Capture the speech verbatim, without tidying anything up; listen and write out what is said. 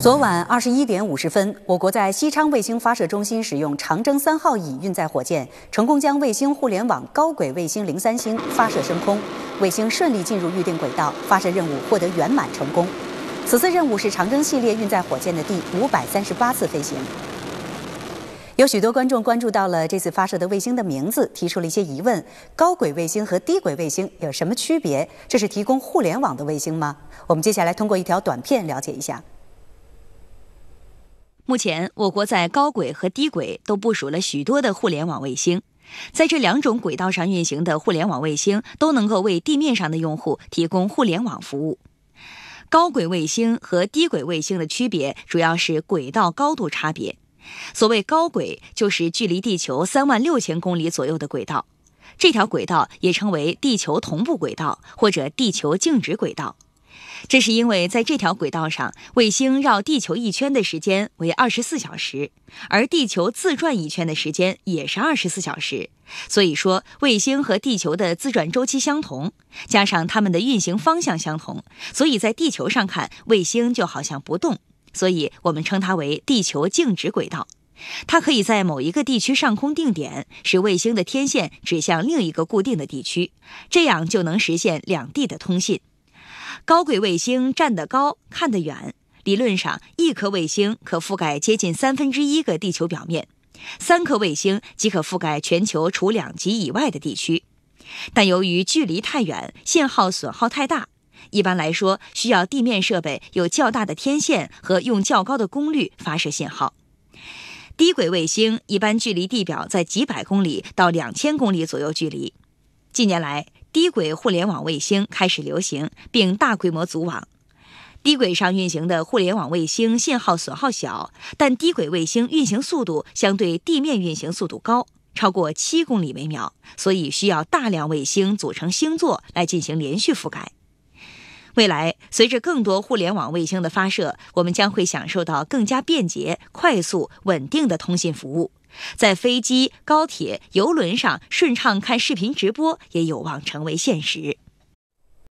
昨晚二十一点五十分，我国在西昌卫星发射中心使用长征三号乙运载火箭，成功将卫星互联网高轨卫星零三星发射升空，卫星顺利进入预定轨道，发射任务获得圆满成功。此次任务是长征系列运载火箭的第五百三十八次飞行。有许多观众关注到了这次发射的卫星的名字，提出了一些疑问：高轨卫星和低轨卫星有什么区别？这是提供互联网的卫星吗？我们接下来通过一条短片了解一下。 目前，我国在高轨和低轨都部署了许多的互联网卫星，在这两种轨道上运行的互联网卫星都能够为地面上的用户提供互联网服务。高轨卫星和低轨卫星的区别主要是轨道高度差别。所谓高轨，就是距离地球三万六千公里左右的轨道，这条轨道也称为地球同步轨道或者地球静止轨道。 这是因为在这条轨道上，卫星绕地球一圈的时间为二十四小时，而地球自转一圈的时间也是二十四小时。所以说，卫星和地球的自转周期相同，加上它们的运行方向相同，所以在地球上看，卫星就好像不动，所以我们称它为地球静止轨道。它可以在某一个地区上空定点，使卫星的天线指向另一个固定的地区，这样就能实现两地的通信。 高轨卫星站得高，看得远。理论上，一颗卫星可覆盖接近三分之一个地球表面，三颗卫星即可覆盖全球除两极以外的地区。但由于距离太远，信号损耗太大，一般来说需要地面设备有较大的天线和用较高的功率发射信号。低轨卫星一般距离地表在几百公里到两千公里左右距离。近年来， 低轨互联网卫星开始流行，并大规模组网。低轨上运行的互联网卫星信号损耗小，但低轨卫星运行速度相对地面运行速度高，超过七公里每秒，所以需要大量卫星组成星座来进行连续覆盖。未来，随着更多互联网卫星的发射，我们将会享受到更加便捷、快速、稳定的通信服务。 在飞机、高铁、邮轮上顺畅看视频直播，也有望成为现实。